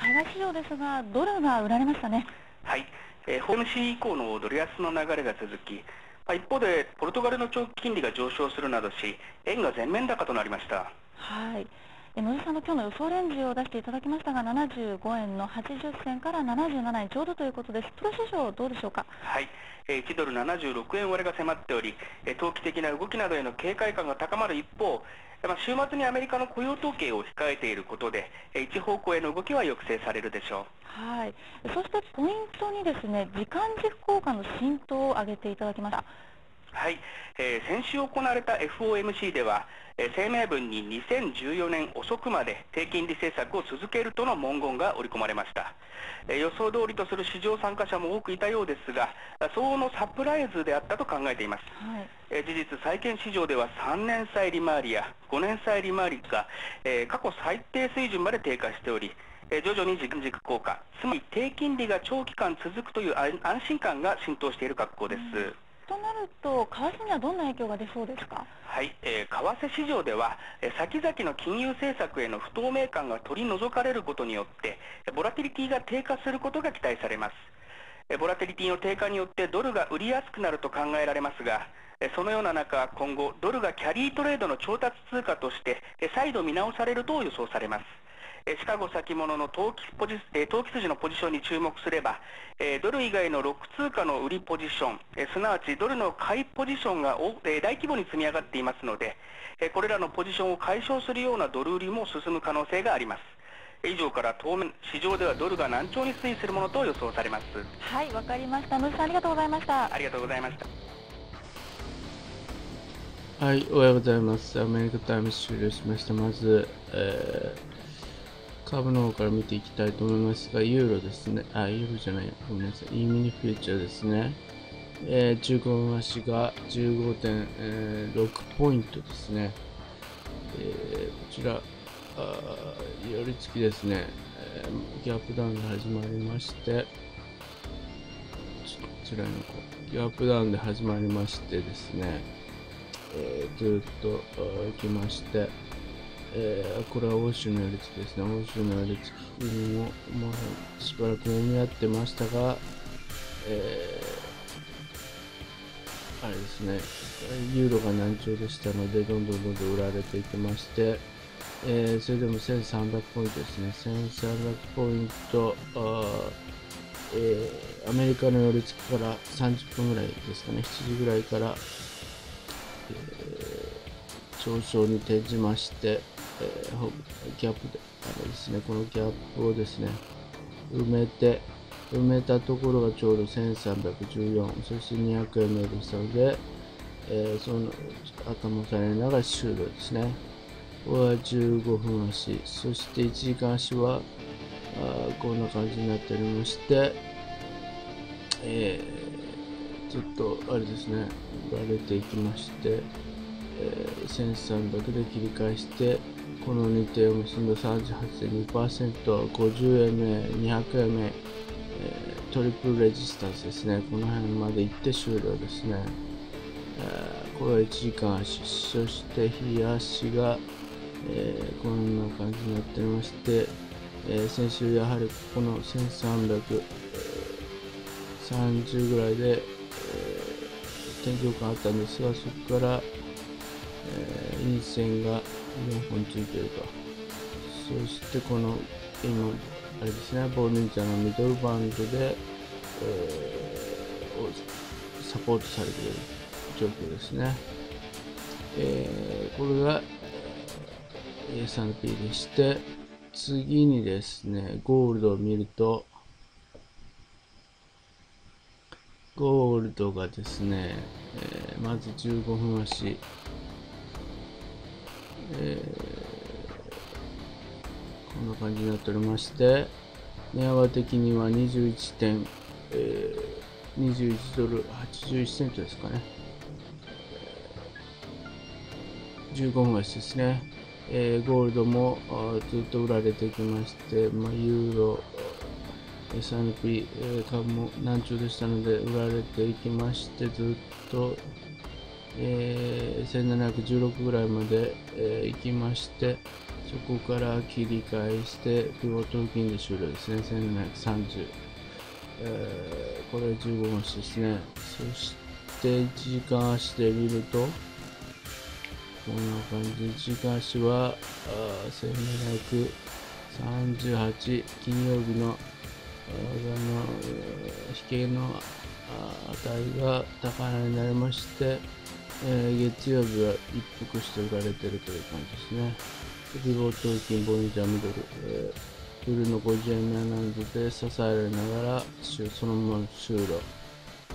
海外市場ですが、ドルが売られましたね。はい、FOMC 以降のドル安の流れが続き、一方でポルトガルの長期金利が上昇するなどし、円が全面高となりました。はい、野田さんの今日の予想レンジを出していただきましたが、75円の80銭から77円ちょうどということです。プロ市場どうでしょうか。はい、1ドル76円割れが迫っており、投機的な動きなどへの警戒感が高まる一方、週末にアメリカの雇用統計を控えていることで、一方向への動きは抑制されるでしょう。はい、そしてポイントにですね、時間軸交換の浸透を挙げていただきました。はい、先週行われた FOMC では、声明文に2014年遅くまで低金利政策を続けるとの文言が織り込まれました。予想通りとする市場参加者も多くいたようですが、相応のサプライズであったと考えています。はい、事実、債券市場では3年債利回りや5年債利回りが、過去最低水準まで低下しており、徐々に時間軸効果、つまり低金利が長期間続くという安心感が浸透している格好です。となると、為替にはどんな影響が出そうですか。はい、為替市場では、先々の金融政策への不透明感が取り除かれることによって、ボラティリティが低下することが期待されます。ボラティリティの低下によってドルが売りやすくなると考えられますが、そのような中、今後ドルがキャリートレードの調達通貨として再度見直されると予想されます。シカゴ先物の投機筋のポジションに注目すれば、ドル以外の6通貨の売りポジション、すなわちドルの買いポジションが大規模に積み上がっていますので、これらのポジションを解消するようなドル売りも進む可能性があります。以上から当面、市場ではドルが軟調に推移するものと予想されます。はい、わかりました。野田さん、ありがとうございました。ありがとうございました。はい、おはようございます。アメリカタイムズ終了しました。まず、株の方から見ていきたいと思いますが、ユーロですね。ユーロじゃない、ごめんなさい。イーミニフューチャーですね。15分足が 15.6 ポイントですね。こちら、寄り付きですね。ギャップダウンで始まりまして、ギャップダウンで始まりましてですね、ずっと行きまして、これは欧州の寄り付きですね。欧州の寄り付きも、しばらく読み合ってましたが、あれですね、ユーロが軟調でしたので、どんどん売られていきまして、それでも1300ポイントですね。1300ポイント、アメリカの寄り付きから30分ぐらいですかね、7時ぐらいから、上昇に転じまして、ギャップで、あれですね、このギャップをですね、埋めたところがちょうど1314、そして200円目でしたので、その頭を下げながら終了ですね。これは15分足、そして1時間足はこんな感じになっておりまして、ちょっとあれですね、売られていきまして、1300で切り返して、この2点を結んだ 38.2%、50円目、200円目、トリプルレジスタンスですね、この辺まで行って終了ですね。これは1時間足、そして日足が、こんな感じになっておりまして、先週、やはりこの1330ぐらいで、天井感あったんですが、そこから陰線が4本ついていると。そしてこの今あれですね、ボリンジャーのミドルバンドで、サポートされている状況ですね。これが S&P でして、次にですね、ゴールドを見ると、ゴールドがですね、まず15分足、こんな感じになっておりまして、値幅的には21ドル81セントですかね。15分足ですね。ゴールドもずっと売られてきまして、ユーロ、S&P 株も軟調でしたので売られていきまして、ずっと1716ぐらいまで行きまして、そこから切り返してピボット付近で終了ですね。1730、これ15分足ですね。そして1時間足で見るとこんな感じで、1時間足は1738、金曜日の引けの値が高値になりまして、月曜日は一服して売られているという感じですね。ピボット付近ボリンジャーミドル、ブルーの50円7で支えられながらそのまま終了、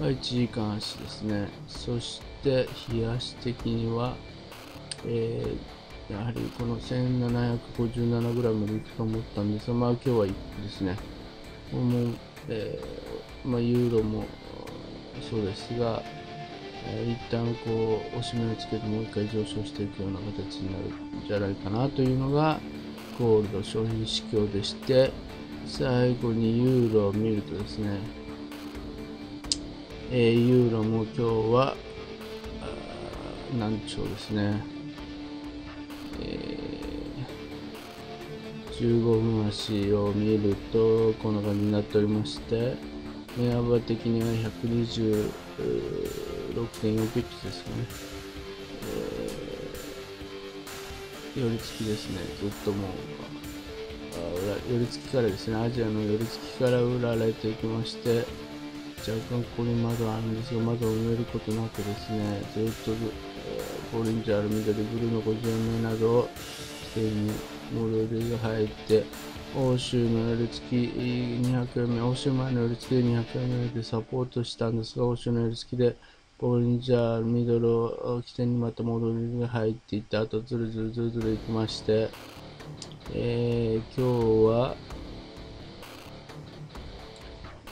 1時間足ですね。そして日足的には、やはりこの 1757g までいくと思ったんですが、まあ今日は一服ですね。もうユーロもそうですが、一旦こう押し目をつけてもう一回上昇していくような形になるんじゃないかなというのがゴールド商品市況でして、最後にユーロを見るとですね、ユーロも今日は難聴ですね。15分足を見るとこんな感じになっておりまして、値幅的には 126.4 ピップスですかね、寄り付きですね。ずっともう寄り付きからですね、アジアの寄り付きから売られていきまして、若干ここに窓あるんですが、窓を埋めることなくですね、ずっとボリンジャー緑ブルーの50円などを規定に戻りが入って、欧州の寄り付き200円目、欧州前の寄り付きで200円目でサポートしたんですが、欧州の寄り付きでボリンジャーミドルを起点にまた戻りが入っていって、あとずるずるずるずるいきまして、今日は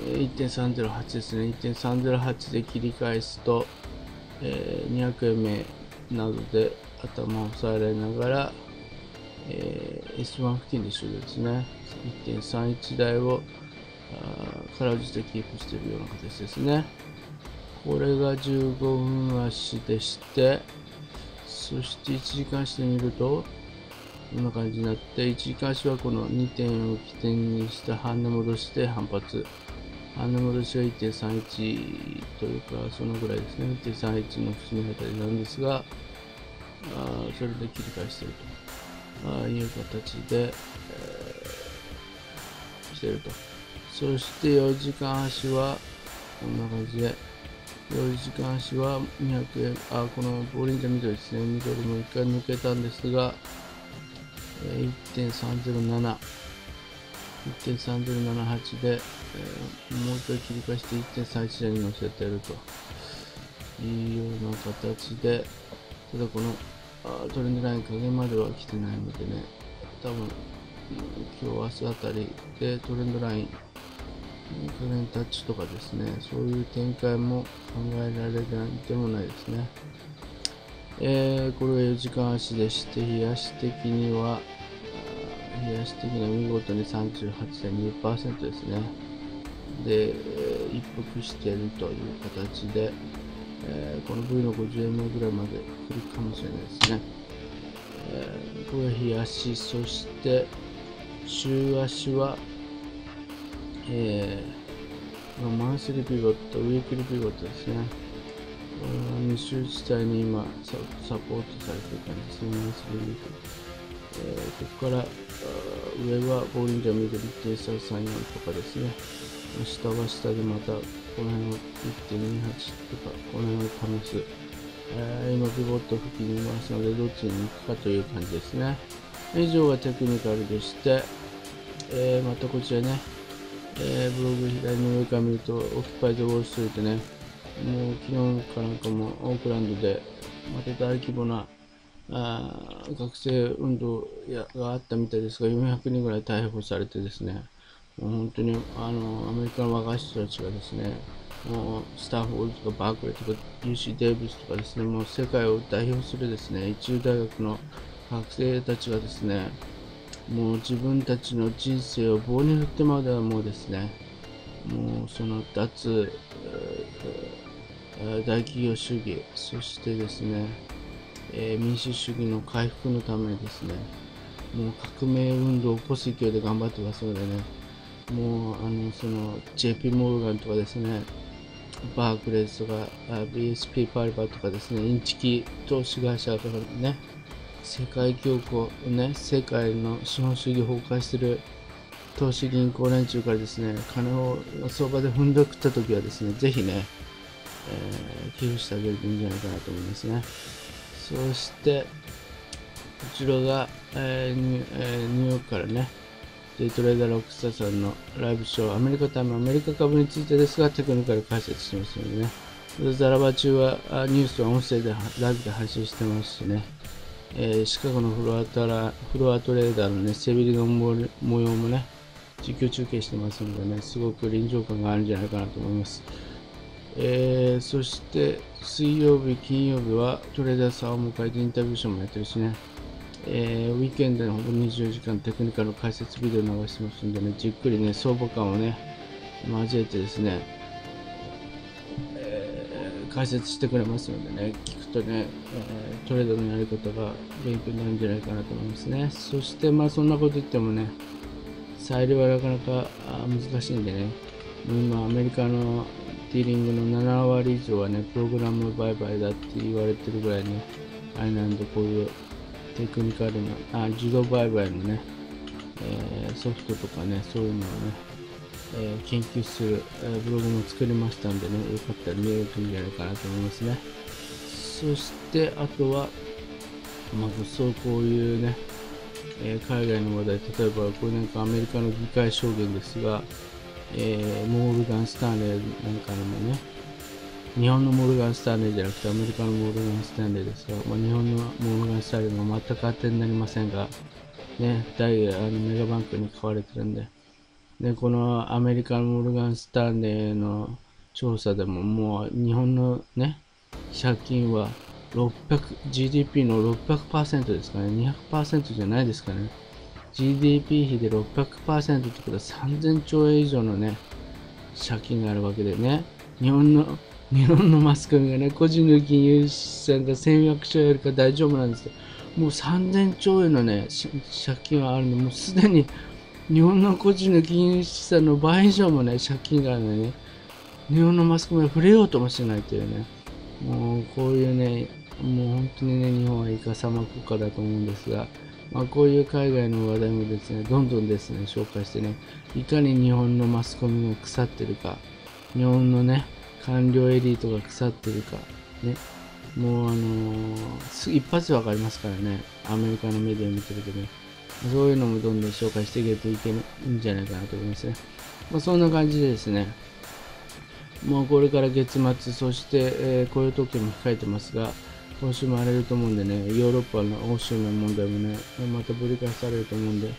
1.308 ですね。 1.308 で切り返すと、200円目などで頭を押さえられながらS1 付近で終了ですね。 1.31 台を空じてキープしているような形ですね。これが15分足でして、そして1時間足で見るとこんな感じになって、1時間足はこの 2.4 を起点にした半値戻しで反発、半値戻しは 1.31 というかそのぐらいですね。 1.31 の節目あたりなんですが、それで切り返しているという形で、していると。そして4時間足はこんな感じで、4時間足は200円、このボリンジャーミドルですね、ミドルも1回抜けたんですが、1.307、1.3078 で、もう一回切り返して 1.31 台に乗せているというような形で、ただこのトレンドライン下限までは来てないのでね、多分今日明日あたりでトレンドライン下限タッチとかですね、そういう展開も考えられないでもないですね。これが4時間足でして、日足的には見事に 38.2% ですね。で、一服しているという形で、この V の50円目ぐらいまで来るかもしれないですね。これが日足、そして週足は、マンスリーピボット、ウィークリーピボットですね。2週地帯に今サポートされている感じですね。マンスリーウィークリー、ここから上はボリンジャーミドル 1.334 とかですね。下は下でまたこの辺を 1.28 とかこの辺を試す、今ピボット付近にいますので、どっちに行くかという感じですね。以上がテクニカルでして、またこちらね、ブログ左の上から見るとオキパイドウォールストリートね、もう昨日かなんかもオークランドでまた大規模な学生運動があったみたいですが、400人ぐらい逮捕されてですね、本当にアメリカの若い人たちがですね、もうスタンフォードとかバークレーとか UC デイビスとかですね、もう世界を代表するですね、一流大学の学生たちがですね、もう自分たちの人生を棒に振ってまではもうですね、もうその脱大企業主義、そしてですね、民主主義の回復のためにですね、もう革命運動を起こす勢いで頑張ってますのでね、もうその JP モルガンとかですね、バークレーズとか BSP パリバとかですね、インチキ投資会社とかね、世界恐慌ね、世界の資本主義崩壊してる投資銀行連中からですね、金を相場で踏んだくった時はですね、ぜひね、寄付してあげるといいんじゃないかなと思いますね。そしてこちらが、ニューヨークからね、デイトレーダーロックスターさんのライブショー、アメリカタイム、アメリカ株についてですが、テクニカル解説してますのでね、ザラバ中はニュースは音声でライブで配信してますしね、シカゴのフロアトレーダーのね、背びりの模様もね、実況中継してますのでね、すごく臨場感があるんじゃないかなと思います。そして水曜日、金曜日はトレーダーさんを迎えてインタビューションもやってるしね、ウィーケンドのほぼ24時間テクニカル解説ビデオ流してますんでね、じっくりね、相場感をね、交えてですね、解説してくれますのでね、聞くとね、トレードのやり方が勉強になるんじゃないかなと思いますね。そしてまあそんなこと言ってもね、裁量はなかなか難しいんでね、今アメリカのディーリングの7割以上はね、プログラム売買だって言われてるぐらいね、あれなんで、こういうテクニカルな自動売買のね、ソフトとかね、そういうのをね、研究するブログも作りましたんでね、よかったら見れるといいんじゃないかなと思いますね。そしてあとは、まあ、こういうね、海外の話題、例えばこれなんかアメリカの議会証言ですが、モルガン・スタンレーなんかのもね、日本のモルガン・スタンレーじゃなくてアメリカのモルガン・スタンレーですが、まあ、日本のモルガン・スタンレーも全く当てになりませんが、ね、メガバンクに買われてるんで、でこのアメリカのモルガン・スタンレーの調査でも、もう日本のね、借金はGDP の 600% ですかね、200% じゃないですかね。GDP 比で 600% ってことは3000兆円以上のね、借金があるわけでね、日本のマスコミがね、個人の金融資産が1400兆円よりか大丈夫なんですけど、もう3000兆円のね、借金はあるので、もうすでに日本の個人の金融資産の倍以上もね、借金があるのに、ね、日本のマスコミは触れようともしないというね、もうこういうね、もう本当にね、日本はいかさま国家だと思うんですが、まあ、こういう海外の話題もですね、どんどんですね、紹介してね、いかに日本のマスコミが腐ってるか、日本のね、官僚エリートが腐ってるか、ね、もう一発でわかりますからね、アメリカのメディア見てるとね、そういうのもどんどん紹介していけるといけないんじゃないかなと思いますね。まあ、そんな感じでですね、もうこれから月末、そして、雇用統計も控えてますが、今週も荒れると思うんでね、ヨーロッパの欧州の問題もね、またぶり返されると思うんで、も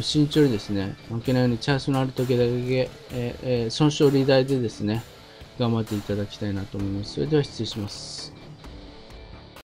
う慎重にですね、負けないようにチャンスのある時だけ、損傷利大でですね、頑張っていただきたいなと思います。それでは失礼します。